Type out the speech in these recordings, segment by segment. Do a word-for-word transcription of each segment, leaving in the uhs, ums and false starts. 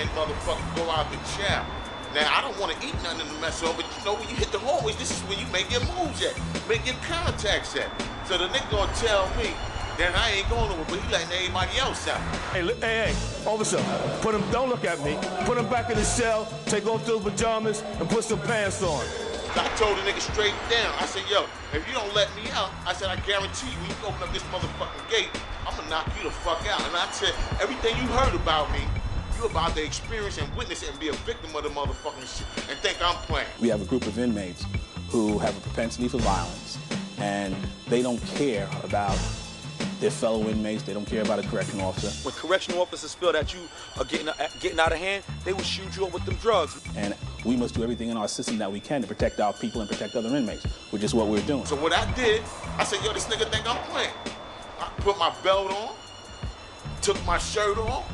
and motherfucker go out the chair. Now, I don't want to eat nothing to mess up, but you know, when you hit the hallways, this is where you make your moves at, make your contacts at. So the nigga gonna tell me that I ain't going nowhere, but he letting everybody else out. Hey, hey, hey, officer, put him, don't look at me. Put him back in his cell, take off those pajamas, and put some pants on. I told the nigga straight down, I said, yo, if you don't let me out, I said, I guarantee you, when you open up this motherfucking gate, I'm gonna knock you the fuck out. And I said, everything you heard about me, you about to experience and witness it and be a victim of the motherfucking shit and think I'm playing. We have a group of inmates who have a propensity for violence, and they don't care about their fellow inmates, they don't care about a correctional officer. When correctional officers feel that you are getting, getting out of hand, they will shoot you up with them drugs. And we must do everything in our system that we can to protect our people and protect other inmates, which is what we're doing. So what I did, I said, yo, this nigga think I'm playing. I put my belt on, took my shirt off.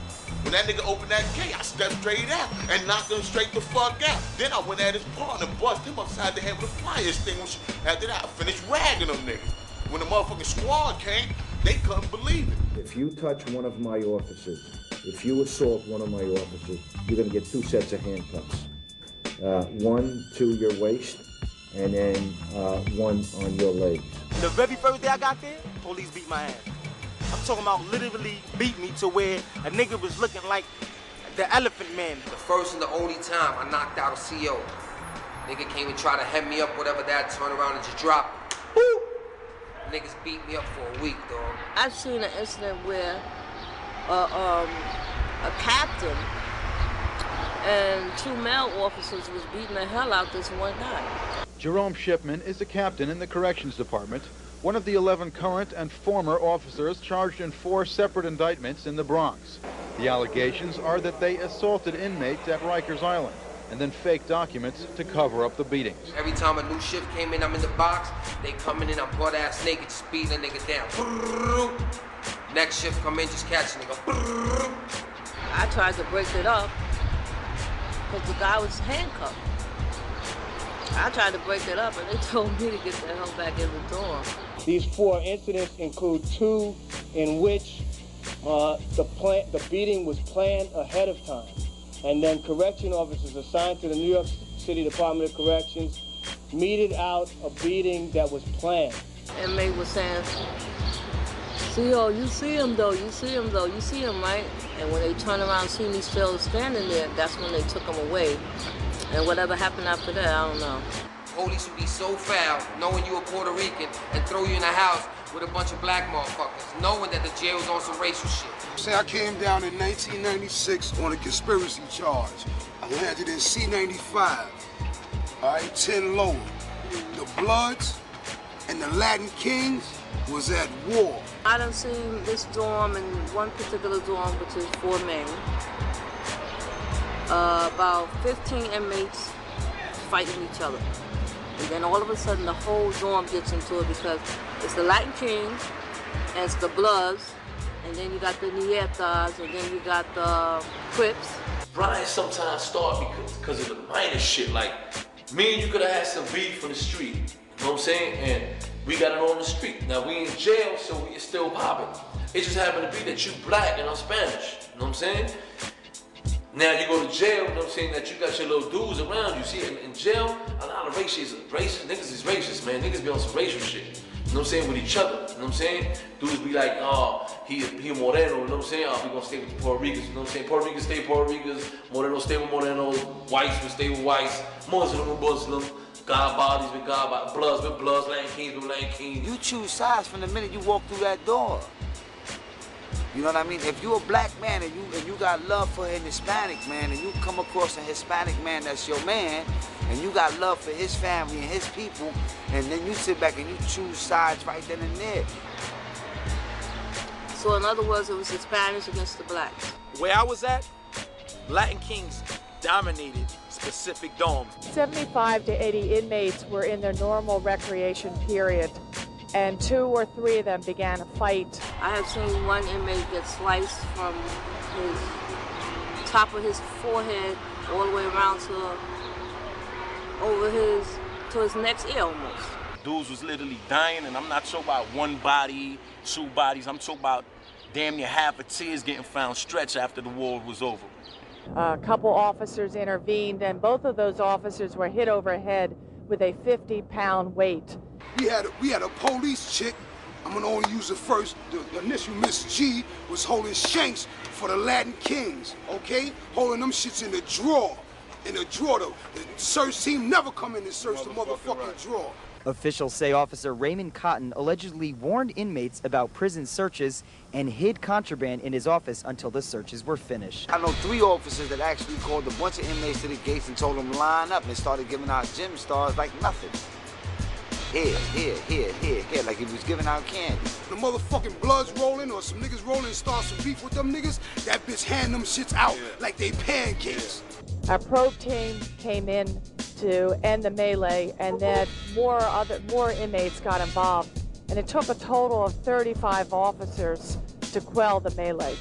When that nigga opened that gate, I stepped straight out and knocked him straight the fuck out. Then I went at his partner, bust him upside the head with a fire extinguisher. After that, I finished ragging them niggas. When the motherfucking squad came, they couldn't believe it. If you touch one of my officers, if you assault one of my officers, you're gonna get two sets of handcuffs. Uh, one to your waist, and then uh, one on your legs. The very first day I got there, police beat my ass. I'm talking about literally beat me to where a nigga was looking like the Elephant Man. The first and the only time I knocked out a C O. Nigga came and tried to head me up, whatever that, turn around and just drop it. Woo! Niggas beat me up for a week, dog. I've seen an incident where uh, um, a captain and two male officers was beating the hell out this one guy. Jerome Shipman is the captain in the corrections department, one of the eleven current and former officers charged in four separate indictments in the Bronx. The allegations are that they assaulted inmates at Rikers Island and then fake documents to cover up the beatings. Every time a new shift came in, I'm in the box, they come in and I'm butt-ass naked, just beating a nigga down. Next shift come in, just catch a nigga. I tried to break it up because the guy was handcuffed. I tried to break it up and they told me to get the hell back in the dorm. These four incidents include two in which uh, the, plan the beating was planned ahead of time. And then correction officers assigned to the New York City Department of Corrections meted out a beating that was planned. And they were saying, C O, you see him though, you see him though, you see him, right? And when they turn around and see me still standing there, that's when they took him away. And whatever happened after that, I don't know. Police would be so foul, knowing you were Puerto Rican, and throw you in a house with a bunch of black motherfuckers, knowing that the jail was on some racial shit. Say I came down in nineteen ninety-six on a conspiracy charge. I landed in C ninety-five, all right, ten lower. The Bloods and the Latin Kings was at war. I done seen this dorm in one particular dorm, which is Fort Maine. Uh, about fifteen inmates fighting each other. And then all of a sudden the whole dorm gets into it because it's the Latin Kings, and it's the Bloods, and then you got the Nietas, and then you got the Crips. Brian sometimes start because, because of the minor shit. Like, me and you could have had some beef from the street, you know what I'm saying? And we got it on the street. Now we in jail, so we are still popping. It just happened to be that you black and I'm Spanish, you know what I'm saying? Now you go to jail, you know what I'm saying, that you got your little dudes around you. See, in, in jail, a lot of racists, racist, niggas is racist, man. Niggas be on some racial shit, you know what I'm saying, with each other, you know what I'm saying? Dudes be like, oh, he, he Moreno, you know what I'm saying? Oh, we gonna stay with the Puerto Ricans, you know what I'm saying? Puerto Ricans stay Puerto Ricans, Moreno stay with Moreno, whites will stay with whites, Muslim with Muslim, God bodies with God bodies, Bloods with Bloods, Latin Kings with Latin Kings. You choose sides from the minute you walk through that door. You know what I mean? If you're a black man and you and you got love for an Hispanic man and you come across a Hispanic man that's your man and you got love for his family and his people and then you sit back and you choose sides right then and there. So in other words, it was the Spanish against the blacks. Where I was at, Latin Kings dominated specific dorms. seventy-five to eighty inmates were in their normal recreation period, and two or three of them began a fight. I have seen one inmate get sliced from his top of his forehead all the way around to over his to his next ear almost. Dudes was literally dying, and I'm not talking about one body, two bodies. I'm talking about damn near half of tears getting found stretched after the war was over. A couple officers intervened, and both of those officers were hit overhead with a fifty pound weight. We had a, we had a police chick, I'm gonna only use it first, the, the initial Miss G was holding shanks for the Latin Kings, okay? Holding them shits in the drawer, in the drawer though. The search team never come in and search motherfucking the motherfucking right. drawer. Officials say Officer Raymond Cotton allegedly warned inmates about prison searches and hid contraband in his office until the searches were finished. I know three officers that actually called a bunch of inmates to the gates and told them line up and started giving out gym stars like nothing. Here, here, here, here, here, like he was giving out candy. The motherfucking blood's rolling or some niggas rolling and start some beef with them niggas, that bitch hand them shits out yeah. like they pancakes. Our probe team came in to end the melee, and then more other more inmates got involved, and it took a total of thirty-five officers to quell the melee.